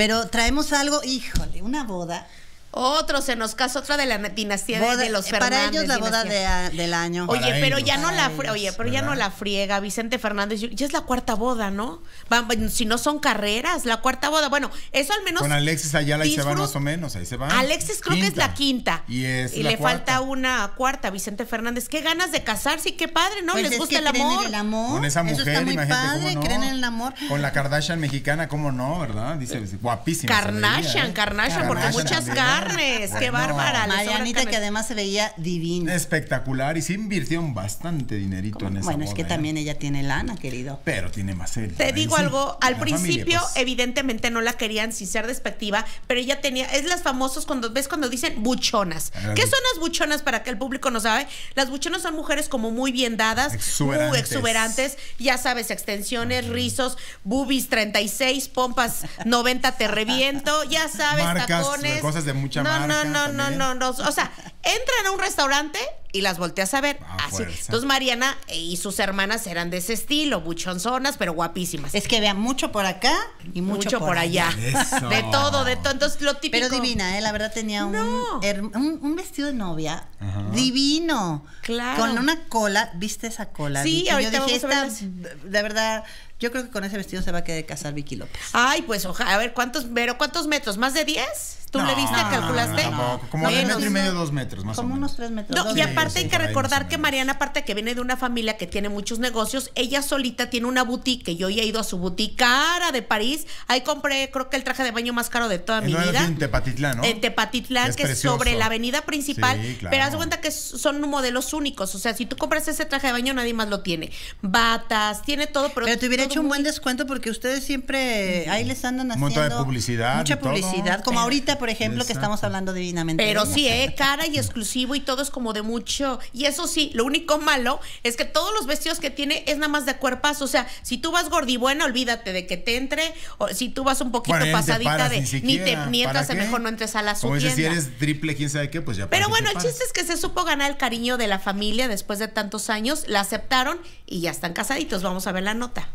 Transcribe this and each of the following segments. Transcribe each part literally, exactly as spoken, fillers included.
Pero traemos algo, híjole, una boda. Otro se nos casa, otra de la dinastía boda, de los Fernández. Para ellos la boda de, del año. Oye, para pero ellos, ya no la ellos, oye, pero ¿verdad? ya no la friega Vicente Fernández. Ya es la cuarta boda, ¿no? Van, si no son carreras, la cuarta boda. Bueno, eso al menos. Con Alexis Ayala ahí se van más o menos, ahí se van. Alexis creo quinta. que es la quinta. Y, es y la le cuarta. falta una cuarta, Vicente Fernández. Qué ganas de casarse y qué padre, ¿no? Pues Les gusta el amor. el amor. Con esa mujer, eso está muy imagínate, padre, cómo no. creen en el amor. Con la Kardashian mexicana, ¿cómo no? ¿Verdad? Dice, guapísima. Kardashian, Kardashian, porque muchas caras. Bueno, qué bárbara. No. Marianita, que además se veía divina. Espectacular, y se invirtió bastante dinerito ¿Cómo? en esa Bueno, boda, es que ¿eh? también ella tiene lana, querido. Pero tiene más él. Te digo sí, algo, al principio familia, pues. evidentemente no la querían, sin ser despectiva, pero ella tenía, es las famosas, cuando ves cuando dicen buchonas. Claro. ¿Qué son las buchonas para que el público no sabe? Las buchonas son mujeres como muy bien dadas, exuberantes. muy exuberantes, ya sabes, extensiones, uh-huh. rizos, boobies treinta y seis, pompas noventa, te reviento, ya sabes, Marcas, tacones. Cosas de mucha no, no, no, no, no, no, o sea, entran a un restaurante y las volteas a ver, ah, así. Fuerza. Entonces Mariana y sus hermanas eran de ese estilo, buchonzonas, pero guapísimas. Es que vean mucho por acá y mucho, mucho por, por allá. allá. De todo, de todo. Entonces lo típico. Pero divina, ¿eh? La verdad tenía un, no. un, un vestido de novia Ajá. divino. Claro. Con una cola, ¿viste esa cola? Sí, Vicky? ahorita Yo dije, vamos a ver esta, las... de verdad... Yo creo que con ese vestido se va a querer casar Vicky López. Ay, pues ojalá. A ver, ¿cuántos, pero ¿cuántos metros? ¿Más de diez? ¿Tú no, le viste, no, calculaste? No, no, no. Como de metro y medio, dos metros, más o menos. Como unos tres metros. No, y aparte sí, hay que recordar que Mariana, aparte que viene de una familia que tiene muchos negocios, ella solita tiene una boutique, que yo ya he ido a su boutique, Cara de París. Ahí compré, creo que el traje de baño más caro de toda mi vida. En Tepatitlán, ¿no? En Tepatitlán, que es sobre la avenida principal. Sí, claro. Pero haz de cuenta que son modelos únicos. O sea, si tú compras ese traje de baño, nadie más lo tiene. Batas, tiene todo, pero... pero hecho un buen descuento porque ustedes siempre ahí les andan haciendo mucha publicidad, mucha publicidad todo. como ahorita, por ejemplo, Exacto. que estamos hablando divinamente. Pero sí, eh, cara y exclusivo y todo es como de mucho. Y eso sí, lo único malo es que todos los vestidos que tiene es nada más de cuerpazo. O sea, si tú vas gordibuena, olvídate de que te entre. O si tú vas un poquito bueno, pasadita paras, de ni, siquiera, ni te ni entras, mejor no entres a la su tienda. Si eres triple, quién sabe qué, pues ya. Pero bueno, el chiste es que se supo ganar el cariño de la familia después de tantos años, la aceptaron y ya están casaditos. Vamos a ver la nota.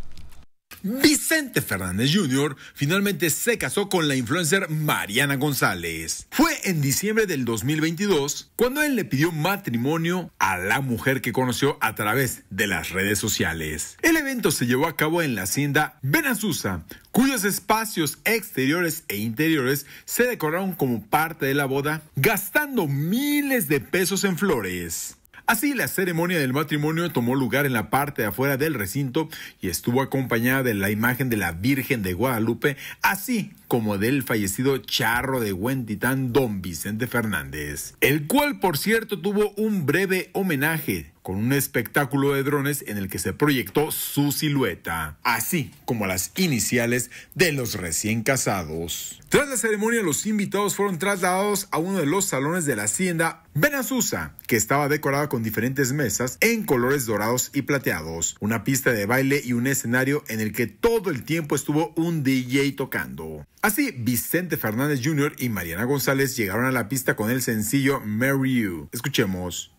Vicente Fernández junior finalmente se casó con la influencer Mariana González. Fue en diciembre del dos mil veintidós cuando él le pidió matrimonio a la mujer que conoció a través de las redes sociales. El evento se llevó a cabo en la hacienda Venazuza, cuyos espacios exteriores e interiores se decoraron como parte de la boda, gastando miles de pesos en flores. Así, la ceremonia del matrimonio tomó lugar en la parte de afuera del recinto y estuvo acompañada de la imagen de la Virgen de Guadalupe, así como del fallecido charro de Huentitán, don Vicente Fernández, el cual, por cierto, tuvo un breve homenaje con un espectáculo de drones en el que se proyectó su silueta, así como las iniciales de los recién casados. Tras la ceremonia, los invitados fueron trasladados a uno de los salones de la hacienda Venazuza, que estaba decorada con diferentes mesas en colores dorados y plateados, una pista de baile y un escenario en el que todo el tiempo estuvo un D J tocando. Así, Vicente Fernández junior y Mariana González llegaron a la pista con el sencillo Marry You. Escuchemos.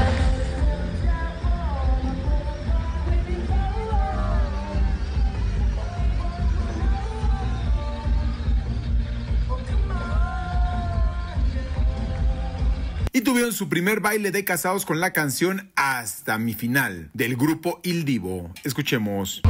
Y tuvieron su primer baile de casados con la canción Hasta Mi Final, del grupo Il Divo. Escuchemos.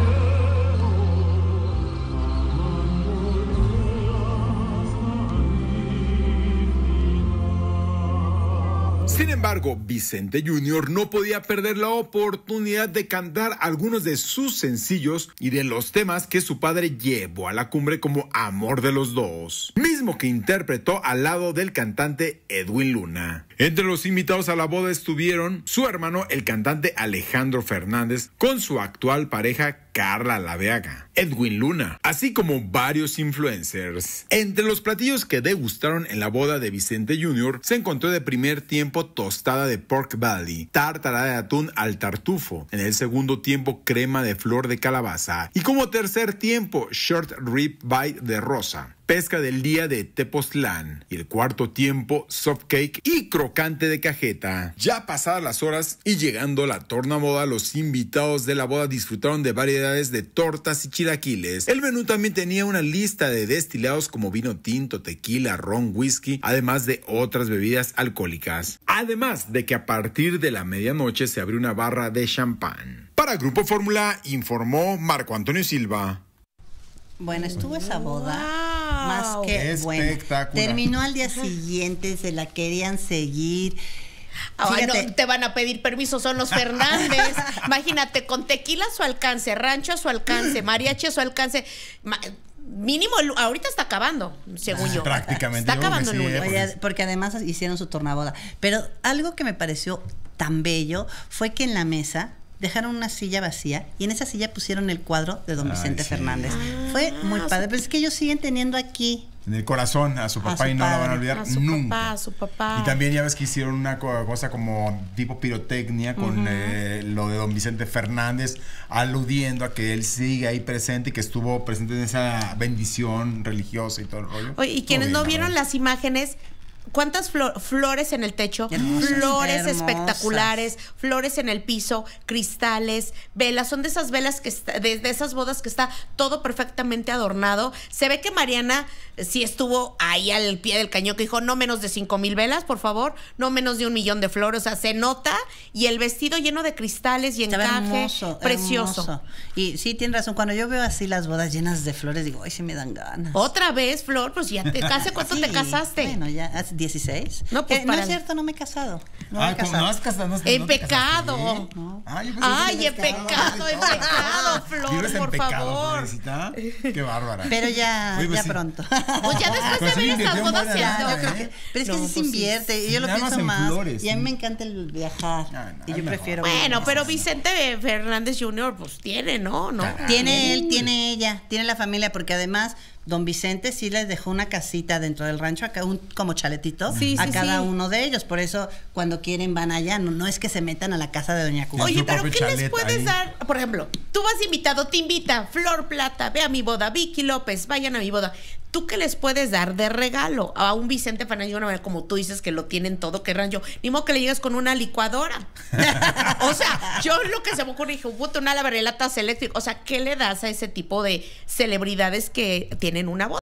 Sin embargo, Vicente junior no podía perder la oportunidad de cantar algunos de sus sencillos y de los temas que su padre llevó a la cumbre como Amor de los Dos, mismo que interpretó al lado del cantante Edwin Luna. Entre los invitados a la boda estuvieron su hermano, el cantante Alejandro Fernández, con su actual pareja Carla Laveaga, Edwin Luna, así como varios influencers. Entre los platillos que degustaron en la boda de Vicente junior se encontró de primer tiempo tostada de pork belly, tártara de atún al tartufo, en el segundo tiempo crema de flor de calabaza y como tercer tiempo short rib pie de rosa. pesca del día de Tepoztlán. Y el cuarto tiempo, soft cake y crocante de cajeta. Ya pasadas las horas y llegando la tornaboda, los invitados de la boda disfrutaron de variedades de tortas y chilaquiles. El menú también tenía una lista de destilados como vino tinto, tequila, ron, whisky, además de otras bebidas alcohólicas. Además de que a partir de la medianoche se abrió una barra de champán. Para Grupo Fórmula, informó Marco Antonio Silva. Bueno, estuvo esa boda, wow, más que espectacular. Bueno. Terminó al día siguiente, se la querían seguir. Ahora no te van a pedir permiso, son los Fernández. Imagínate, con tequila a su alcance, rancho a su alcance, mariachi a su alcance. Ma Mínimo, ahorita está acabando, según ah, yo. Prácticamente. Está acabando el lunes. Oye, porque además hicieron su tornaboda. Pero algo que me pareció tan bello fue que en la mesa dejaron una silla vacía y en esa silla pusieron el cuadro de don Vicente Ay, sí. Fernández. Ah, fue muy padre, pero es que ellos siguen teniendo aquí en el corazón a su papá a su y no padre, la van a olvidar a su nunca. Papá, a su papá. Y también ya ves que hicieron una cosa como tipo pirotecnia con uh-huh. eh, lo de don Vicente Fernández, aludiendo a que él sigue ahí presente y que estuvo presente en esa bendición religiosa y todo el rollo. Oye, y quienes no vieron las imágenes... ¿Cuántas flor, flores en el techo? Hermosas, flores espectaculares, flores en el piso, cristales, velas. Son de esas velas que está, de, de esas bodas que está todo perfectamente adornado. Se ve que Mariana sí estuvo ahí al pie del cañón, que dijo no menos de cinco mil velas, por favor, no menos de un millón de flores. O sea, se nota, y el vestido lleno de cristales y encaje, hermoso, precioso. Hermoso. Y sí, tienes razón. Cuando yo veo así las bodas llenas de flores, digo, ay, sí me dan ganas. Otra vez, Flor, pues ya te casé. ¿Cuánto sí, te casaste? Bueno, ya dieciséis. No, pues eh, no es cierto, no me he casado. No Ay, me he casado. No has casado, no, en no pecado. ¿No? Ay, Ay en pecado, en pecado, Flor, por pecado, favor. Qué bárbara. Pero ya, Oye, pues ya sí. pronto. Pues ya después pues de ver estas bodas, yo creo que. Pero es no, que pues sí se invierte. Y yo lo pienso más. Flores, y a mí sí. me encanta el viajar. Ah, no, y yo prefiero. Bueno, pero Vicente Fernández junior pues tiene, ¿no? ¿No? Tiene él, tiene ella, tiene la familia, porque además don Vicente sí les dejó una casita dentro del rancho, acá un, como chaletito, sí, a sí, cada sí. uno de ellos. Por eso, cuando quieren, van allá. No, no es que se metan a la casa de doña Cuba. Oye, pero ¿qué les puedes ahí? dar? Por ejemplo, tú vas invitado, te invita Flor Plata, ve a mi boda, Vicky López, vayan a mi boda. ¿Tú qué les puedes dar de regalo a un Vicente Fernández? Como tú dices que lo tienen todo, que rancho. Ni modo que le llegas con una licuadora. O sea, yo lo que se me ocurre, dije, puta, una lavarelatas eléctricas. O sea, ¿qué le das a ese tipo de celebridades que tienen una voz?